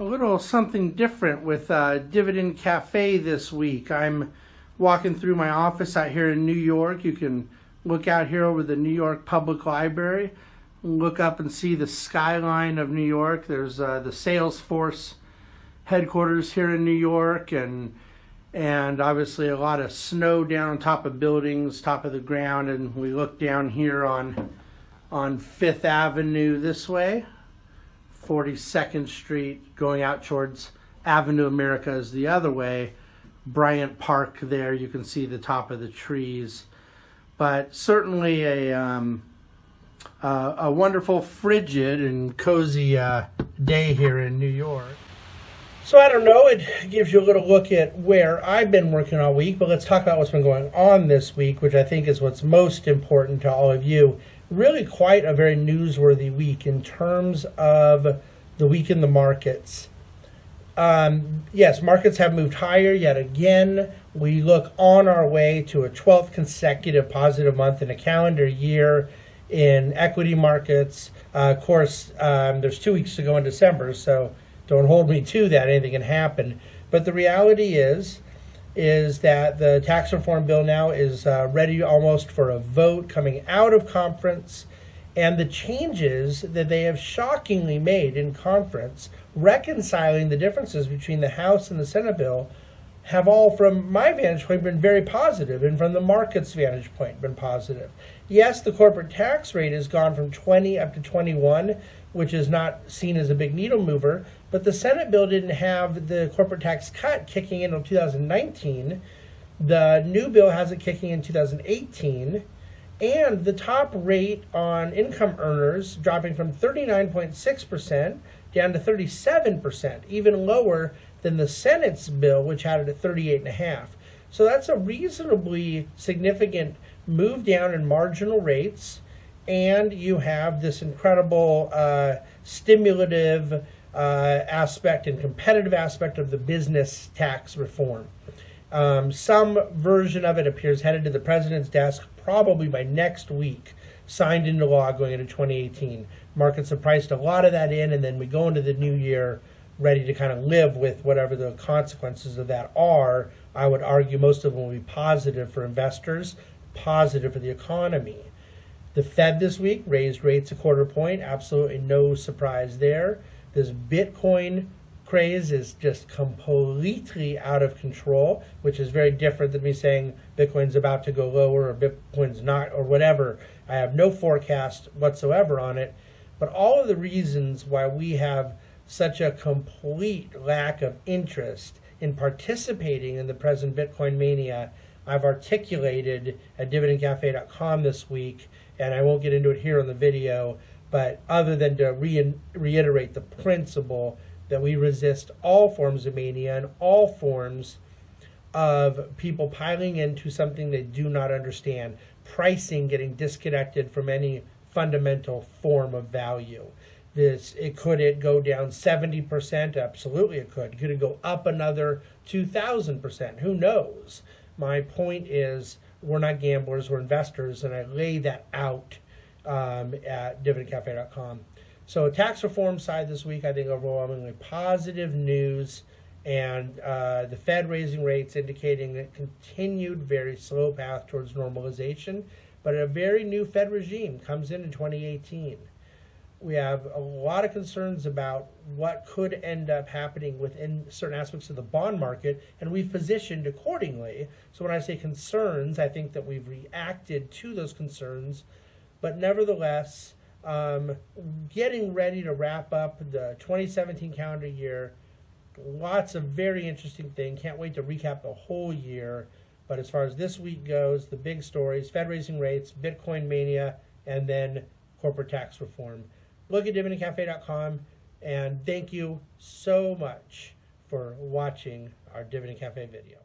a little something different with Dividend Cafe this week. I'm walking through my office out here in New York. You can look out here over the New York Public Library, look up and see the skyline of New York. There's the Salesforce headquarters here in New York, and obviously a lot of snow down on top of buildings, top of the ground, and we look down here on 5th Avenue this way, 42nd Street, going out towards Avenue America is the other way, Bryant Park there, you can see the top of the trees. But certainly a wonderful, frigid, and cozy day here in New York. So I don't know, it gives you a little look at where I've been working all week, but let's talk about what's been going on this week, which I think is what's most important to all of you. Really quite a very newsworthy week in terms of the week in the markets. Yes, markets have moved higher yet again. We look on our way to a 12th consecutive positive month in a calendar year in equity markets. Of course, there's 2 weeks to go in December, so don't hold me to that. Anything can happen. But the reality is that the tax reform bill now is ready almost for a vote coming out of conference. And the changes that they have shockingly made in conference, reconciling the differences between the House and the Senate bill, have all, from my vantage point, been very positive, and from the market's vantage point, been positive. Yes, the corporate tax rate has gone from 20 up to 21, which is not seen as a big needle mover, but the Senate bill didn't have the corporate tax cut kicking in until 2019. The new bill has it kicking in 2018, and the top rate on income earners dropping from 39.6% down to 37%, even lower than the Senate's bill, which had it at 38.5%. So that's a reasonably significant move down in marginal rates, and you have this incredible stimulative aspect and competitive aspect of the business tax reform. Some version of it appears headed to the president's desk probably by next week, signed into law going into 2018. Markets have priced a lot of that in, and then we go into the new year ready to kind of live with whatever the consequences of that are. I would argue most of them will be positive for investors, positive for the economy. The Fed this week raised rates a quarter point, absolutely no surprise there. This Bitcoin craze is just completely out of control, which is very different than me saying Bitcoin's about to go lower or Bitcoin's not or whatever. I have no forecast whatsoever on it. But all of the reasons why we have such a complete lack of interest in participating in the present Bitcoin mania, I've articulated at dividendcafe.com this week, and I won't get into it here on the video, but other than to reiterate the principle that we resist all forms of mania and all forms of people piling into something they do not understand, pricing getting disconnected from any fundamental form of value. Could it go down 70%? Absolutely it could. Could it go up another 2,000%? Who knows? My point is we're not gamblers, we're investors, and I lay that out at dividendcafe.com. So tax reform side this week, I think overwhelmingly positive news, and the Fed raising rates indicating a continued very slow path towards normalization, but a very new Fed regime comes in 2018. We have a lot of concerns about what could end up happening within certain aspects of the bond market, and we've positioned accordingly. So when I say concerns, I think that we've reacted to those concerns, but nevertheless, getting ready to wrap up the 2017 calendar year. Lots of very interesting things. Can't wait to recap the whole year. But as far as this week goes, the big stories, Fed raising rates, Bitcoin mania, and then corporate tax reform. Look at dividendcafe.com, and thank you so much for watching our Dividend Cafe video.